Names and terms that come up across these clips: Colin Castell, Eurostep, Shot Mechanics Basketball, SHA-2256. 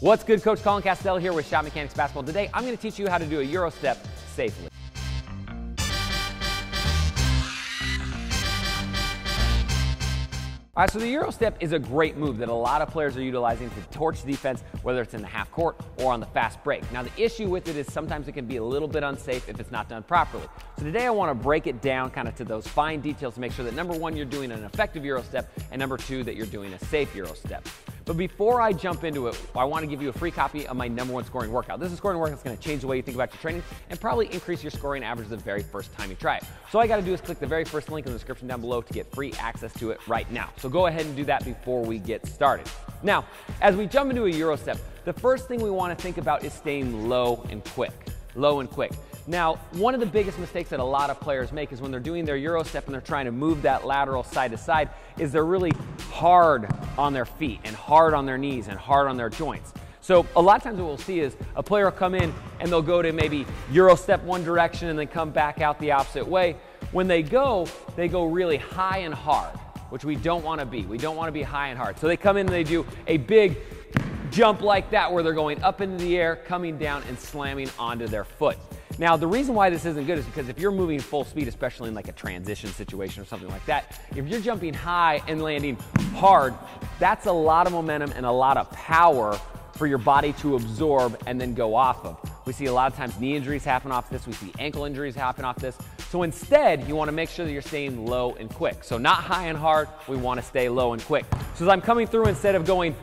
What's good, Coach Colin Castell here with Shot Mechanics Basketball. Today, I'm going to teach you how to do a Eurostep safely. All right, so the Eurostep is a great move that a lot of players are utilizing to torch defense, whether it's in the half court or on the fast break. Now, the issue with it is sometimes it can be a little bit unsafe if it's not done properly. So today I want to break it down kind of to those fine details to make sure that number one, you're doing an effective Eurostep, and number two, that you're doing a safe Eurostep. But before I jump into it, I want to give you a free copy of my number one scoring workout. This is a scoring workout that's going to change the way you think about your training and probably increase your scoring average the very first time you try it. So all you got to do is click the very first link in the description down below to get free access to it right now. So go ahead and do that before we get started. Now, as we jump into a Eurostep, the first thing we want to think about is staying low and quick. Low and quick. Now, one of the biggest mistakes that a lot of players make is when they're doing their Eurostep and they're trying to move that lateral side to side, is they're really hard on their feet and hard on their knees and hard on their joints. So a lot of times what we'll see is a player will come in and they'll go to maybe Eurostep one direction and then come back out the opposite way. When they go really high and hard, which we don't want to be. We don't want to be high and hard. So they come in and they do a big jump like that where they're going up into the air, coming down and slamming onto their foot. Now, the reason why this isn't good is because if you're moving full speed, especially in like a transition situation or something like that, if you're jumping high and landing hard, that's a lot of momentum and a lot of power for your body to absorb and then go off of. We see a lot of times knee injuries happen off this. We see ankle injuries happen off this. So instead, you want to make sure that you're staying low and quick. So not high and hard, we want to stay low and quick. So as I'm coming through, instead of going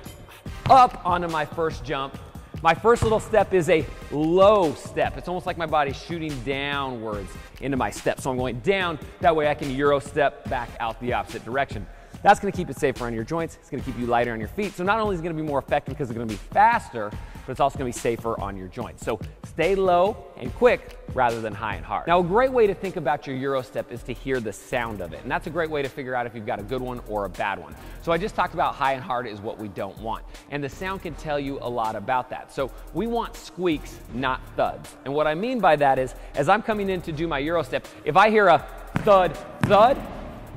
up onto my first jump, my first little step is a low step. It's almost like my body's shooting downwards into my step. So I'm going down, that way I can Euro step back out the opposite direction. That's gonna keep it safer on your joints, it's gonna keep you lighter on your feet. So not only is it gonna be more effective because it's gonna be faster, but it's also gonna be safer on your joints. So stay low and quick rather than high and hard. Now, a great way to think about your Eurostep is to hear the sound of it. And that's a great way to figure out if you've got a good one or a bad one. So I just talked about high and hard is what we don't want. And the sound can tell you a lot about that. So we want squeaks, not thuds. And what I mean by that is, as I'm coming in to do my Eurostep, if I hear a thud, thud,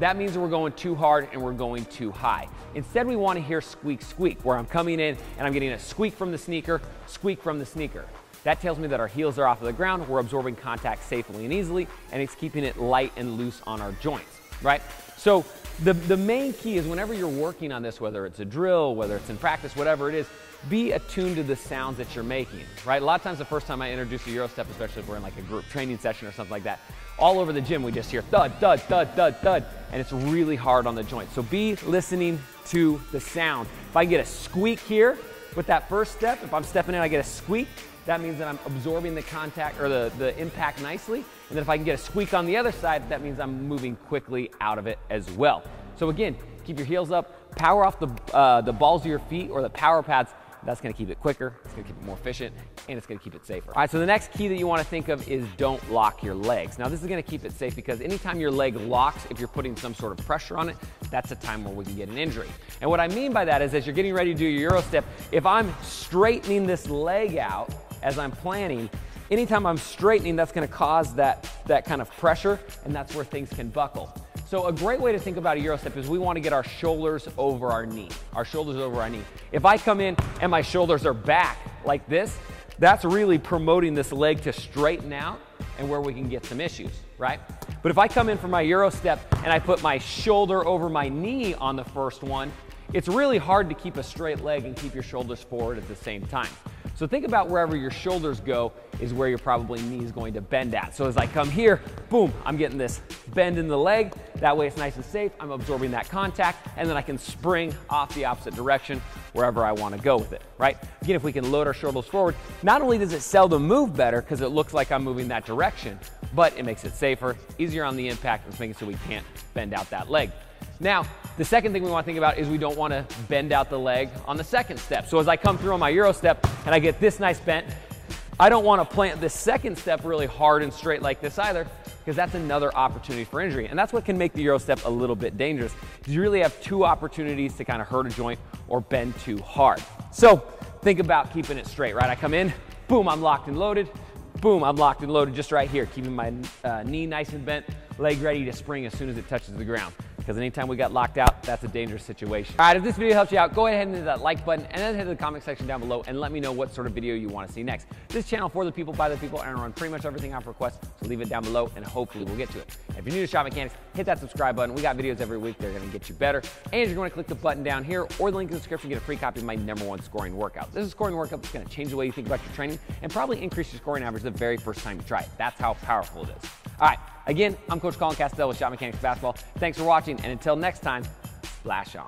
that means we're going too hard and we're going too high. Instead, we want to hear squeak, squeak, where I'm coming in and I'm getting a squeak from the sneaker, squeak from the sneaker. That tells me that our heels are off of the ground, we're absorbing contact safely and easily, and it's keeping it light and loose on our joints, right? So the main key is whenever you're working on this, whether it's a drill, whether it's in practice, whatever it is, be attuned to the sounds that you're making, right? A lot of times the first time I introduce a Eurostep, especially if we're in like a group training session or something like that, all over the gym we just hear thud, thud, thud, thud, thud, and it's really hard on the joints. So be listening to the sound. If I get a squeak here with that first step, if I'm stepping in I get a squeak, that means that I'm absorbing the contact or the impact nicely. And then if I can get a squeak on the other side, that means I'm moving quickly out of it as well. So again, keep your heels up, power off the balls of your feet or the power pads. That's gonna keep it quicker, it's gonna keep it more efficient, and it's gonna keep it safer. All right, so the next key that you wanna think of is don't lock your legs. Now this is gonna keep it safe because anytime your leg locks, if you're putting some sort of pressure on it, that's a time where we can get an injury. And what I mean by that is as you're getting ready to do your Eurostep, if I'm straightening this leg out as I'm planning, anytime I'm straightening, that's gonna cause that kind of pressure, and that's where things can buckle. So a great way to think about a Eurostep is we want to get our shoulders over our knee. Our shoulders over our knee. If I come in and my shoulders are back like this, that's really promoting this leg to straighten out and where we can get some issues, right? But if I come in for my Eurostep and I put my shoulder over my knee on the first one, it's really hard to keep a straight leg and keep your shoulders forward at the same time. So think about wherever your shoulders go is where your probably knee is going to bend at. So as I come here, boom, I'm getting this bend in the leg. That way it's nice and safe. I'm absorbing that contact and then I can spring off the opposite direction wherever I want to go with it, right? Again, if we can load our shoulders forward, not only does it sell the move better because it looks like I'm moving that direction, but it makes it safer, easier on the impact, and it's making it so we can't bend out that leg. Now, the second thing we want to think about is we don't want to bend out the leg on the second step. So as I come through on my Eurostep and I get this nice bent, I don't want to plant this second step really hard and straight like this either, because that's another opportunity for injury. And that's what can make the Eurostep a little bit dangerous. You really have two opportunities to kind of hurt a joint or bend too hard. So think about keeping it straight, right? I come in, boom, I'm locked and loaded. Boom, I'm locked and loaded just right here, keeping my knee nice and bent, leg ready to spring as soon as it touches the ground. because anytime we got locked out, that's a dangerous situation. All right, if this video helps you out, go ahead and hit that like button and then head to the comment section down below and let me know what sort of video you want to see next. This channel, for the people, by the people, and I run pretty much everything off request, so leave it down below and hopefully we'll get to it. If you're new to Shot Mechanics, hit that subscribe button. We got videos every week. They're going to get you better. And you're going to click the button down here or the link in the description to get a free copy of my #1 scoring workout. This is a scoring workout that's going to change the way you think about your training and probably increase your scoring average the very first time you try it. That's how powerful it is. All right, again, I'm Coach Colin Castell with Shot Mechanics Basketball. Thanks for watching, and until next time, splash on.